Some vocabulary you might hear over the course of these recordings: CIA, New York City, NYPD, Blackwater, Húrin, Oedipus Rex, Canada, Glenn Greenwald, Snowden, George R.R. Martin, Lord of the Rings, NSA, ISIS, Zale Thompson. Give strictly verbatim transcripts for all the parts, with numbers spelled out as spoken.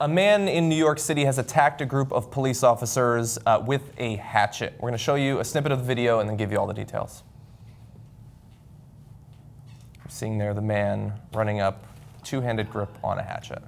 A man in New York City has attacked a group of police officers uh, with a hatchet. We're going to show you a snippet of the video and then give you all the details. You're seeing there the man running up, two-handed grip on a hatchet.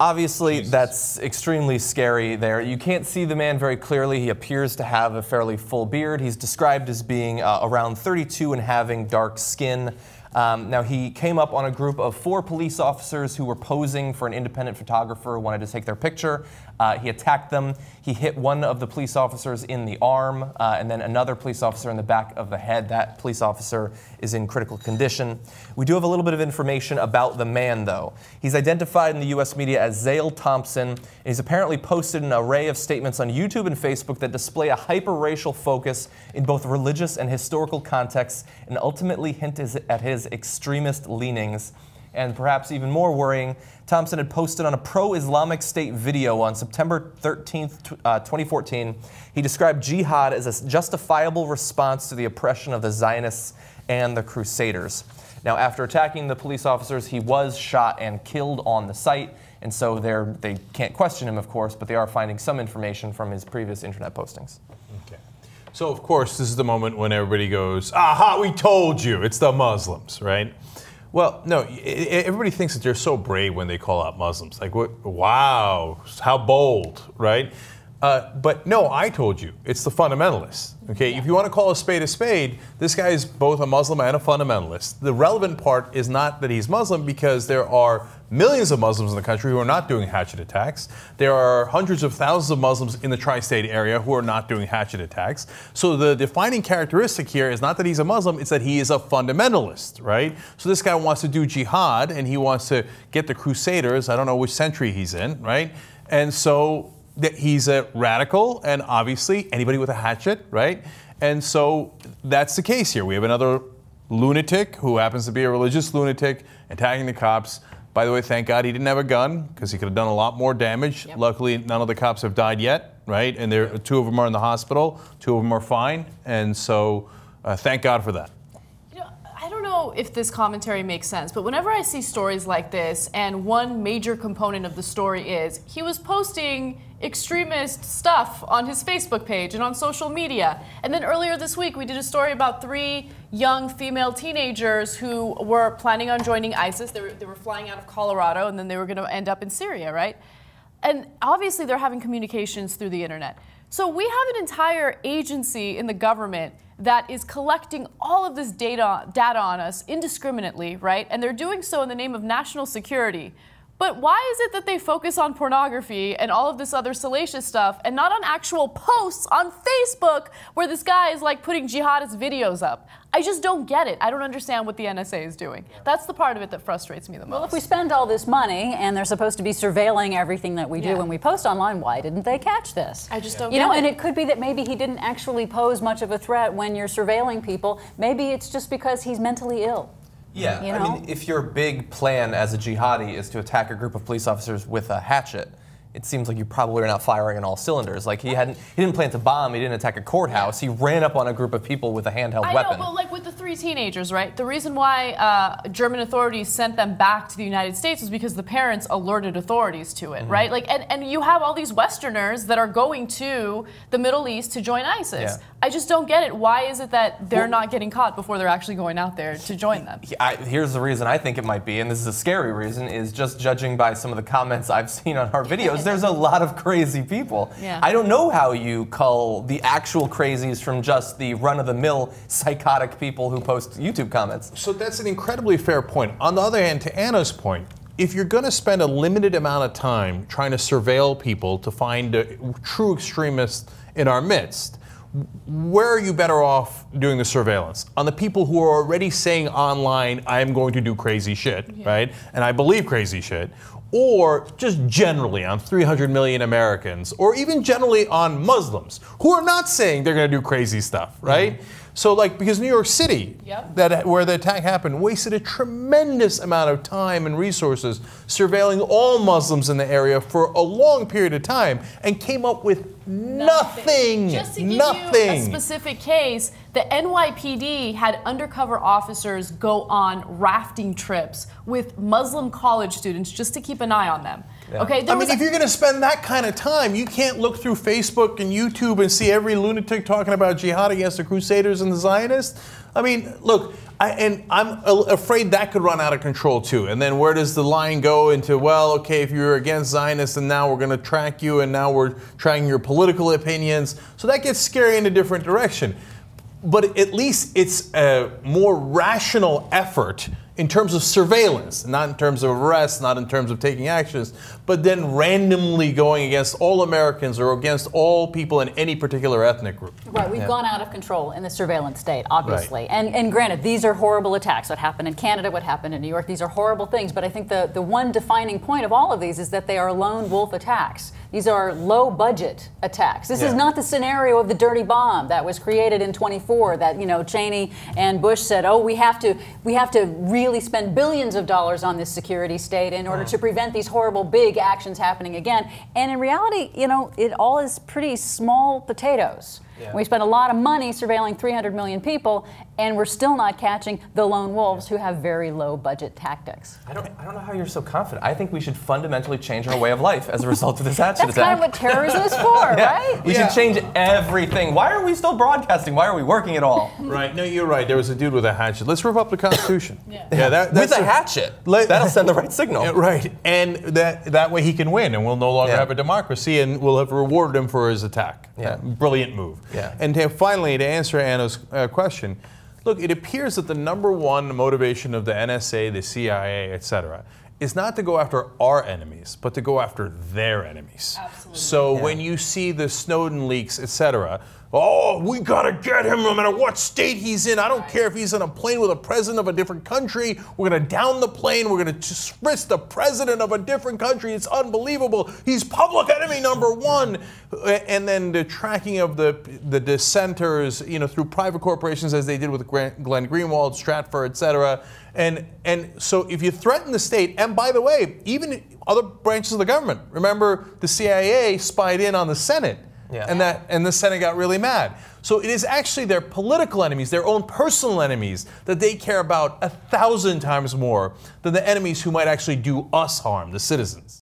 Obviously, Jesus. That's extremely scary there. You can't see the man very clearly. He appears to have a fairly full beard. He's described as being uh, around thirty-two and having dark skin. Um, now, he came up on a group of four police officers who were posing for an independent photographer, wanted to take their picture. Uh, he attacked them. He hit one of the police officers in the arm, uh, and then another police officer in the back of the head. That police officer is in critical condition. We do have a little bit of information about the man, though. He's identified in the U S media as Zale Thompson, and he's apparently posted an array of statements on YouTube and Facebook that display a hyper-racial focus in both religious and historical contexts, and ultimately hint at his extremist leanings. And perhaps even more worrying, Thompson had posted on a pro-Islamic State video on September thirteenth, twenty fourteen. He described jihad as a justifiable response to the oppression of the Zionists and the Crusaders. Now, after attacking the police officers, he was shot and killed on the site, and so they can't question him, of course, but they are finding some information from his previous internet postings. Okay. So, of course, this is the moment when everybody goes, aha, we told you, it's the Muslims, right? Well, no, everybody thinks that they're so brave when they call out Muslims. Like, what, wow, how bold, right? Uh, but no, I told you, it's the fundamentalists. Okay, yeah. If you want to call a spade a spade, this guy is both a Muslim and a fundamentalist. The relevant part is not that he's Muslim, because there are millions of Muslims in the country who are not doing hatchet attacks. There are hundreds of thousands of Muslims in the tri-state area who are not doing hatchet attacks. So the defining characteristic here is not that he's a Muslim, it's that he is a fundamentalist, right? So this guy wants to do jihad, and he wants to get the Crusaders, I don't know which century he's in, right? And so that he's a radical, and obviously anybody with a hatchet, right? And so that's the case here. We have another lunatic who happens to be a religious lunatic attacking the cops. By the way, thank God he didn't have a gun, because he could have done a lot more damage. Yep. Luckily, none of the cops have died yet, right? And there, two of them are in the hospital, two of them are fine, and so uh, thank God for that. If this commentary makes sense, but whenever I see stories like this, and one major component of the story is he was posting extremist stuff on his Facebook page and on social media, and then earlier this week we did a story about three young female teenagers who were planning on joining ISIS. They were, they were flying out of Colorado, and then they were going to end up in Syria, right? And obviously they're having communications through the internet. So we have an entire agency in the government that is collecting all of this data, data on us indiscriminately, right? And they're doing so in the name of national security. But why is it that they focus on pornography and all of this other salacious stuff and not on actual posts on Facebook where this guy is like putting jihadist videos up? I just don't get it. I don't understand what the N S A is doing. That's the part of it that frustrates me the most. Well, if we spend all this money and they're supposed to be surveilling everything that we do yeah. when we post online, why didn't they catch this? I just yeah. don't you get know, it. You know, and it could be that maybe he didn't actually pose much of a threat when you're surveilling people. Maybe it's just because he's mentally ill. Yeah, you know? I mean, if your big plan as a jihadi is to attack a group of police officers with a hatchet, it seems like you probably are not firing on all cylinders. Like, he hadn't, he didn't plant a bomb, he didn't attack a courthouse, he ran up on a group of people with a handheld I weapon. I know, but like with the three teenagers, right? The reason why uh, German authorities sent them back to the United States was because the parents alerted authorities to it, mm-hmm. right? Like, and, and you have all these Westerners that are going to the Middle East to join ISIS. Yeah. I just don't get it. Why is it that they're well, not getting caught before they're actually going out there to join them? I, here's the reason I think it might be, and this is a scary reason, is just judging by some of the comments I've seen on our videos, there's a lot of crazy people. Yeah. I don't know how you cull the actual crazies from just the run-of-the-mill psychotic people who post YouTube comments. So that's an incredibly fair point. On the other hand, to Anna's point, if you're going to spend a limited amount of time trying to surveil people to find a true extremist in our midst, where are you better off doing the surveillance? On the people who are already saying online, I'm going to do crazy shit, yeah. right? And I believe crazy shit. Or just generally on three hundred million Americans, or even generally on Muslims, who are not saying they're going to do crazy stuff, right? Mm-hmm. So like, because New York City, yep. that, where the attack happened, wasted a tremendous amount of time and resources surveilling all Muslims in the area for a long period of time and came up with nothing, nothing. Just to give nothing. you a specific case, the N Y P D had undercover officers go on rafting trips with Muslim college students just to keep an eye on them. Yeah. Okay, I mean, if you're going to spend that kind of time, you can't look through Facebook and YouTube and see every lunatic talking about jihad against the Crusaders and the Zionists. I mean, look, I, and I'm afraid that could run out of control too. And then where does the line go into, well, okay, if you're against Zionists and now we're going to track you and now we're tracking your political opinions. So that gets scary in a different direction. But at least it's a more rational effort in terms of surveillance, not in terms of arrests, not in terms of taking actions, but then randomly going against all Americans or against all people in any particular ethnic group. Right, we've yeah. gone out of control in the surveillance state, obviously. Right. And, and granted, these are horrible attacks. What happened in Canada, what happened in New York, these are horrible things. But I think the, the one defining point of all of these is that they are lone wolf attacks. These are low-budget attacks. This yeah. is not the scenario of the dirty bomb that was created in twenty-four. That you know, Cheney and Bush said, "Oh, we have to, we have to really spend billions of dollars on this security state in order yeah. to prevent these horrible big actions happening again." And in reality, you know, it all is pretty small potatoes. Yeah. We spend a lot of money surveilling three hundred million people, and we're still not catching the lone wolves who have very low-budget tactics. I don't, I don't know how you're so confident. I think we should fundamentally change our way of life as a result of this hatchet attack. That's kind of what terrorism is for, yeah. right? We yeah. should change everything. Why are we still broadcasting? Why are we working at all? Right. No, you're right. There was a dude with a hatchet. Let's rip up the Constitution. yeah. yeah that, that's with a hatchet. Let, that'll send the right signal. Yeah, right. And that, that way he can win, and we'll no longer yeah. have a democracy, and we'll have rewarded him for his attack. Yeah. Brilliant move. Yeah. And to, finally, to answer Anna's uh, question, look, it appears that the number one motivation of the N S A, the C I A, et cetera, is not to go after our enemies, but to go after their enemies. Absolutely. So yeah. when you see the Snowden leaks, et cetera, oh, we gotta get him no matter what state he's in. I don't right. care if he's in a plane with a president of a different country. We're gonna down the plane. We're gonna frisk the president of a different country. It's unbelievable. He's public enemy number one. And then the tracking of the the dissenters, you know, through private corporations, as they did with Glenn Greenwald, Stratford, et cetera. And and so if you threaten the state, and by the way, even other branches of the government. Remember, the C I A spied in on the Senate, yeah. and that and the Senate got really mad. So it is actually their political enemies, their own personal enemies, that they care about a thousand times more than the enemies who might actually do us harm, the citizens.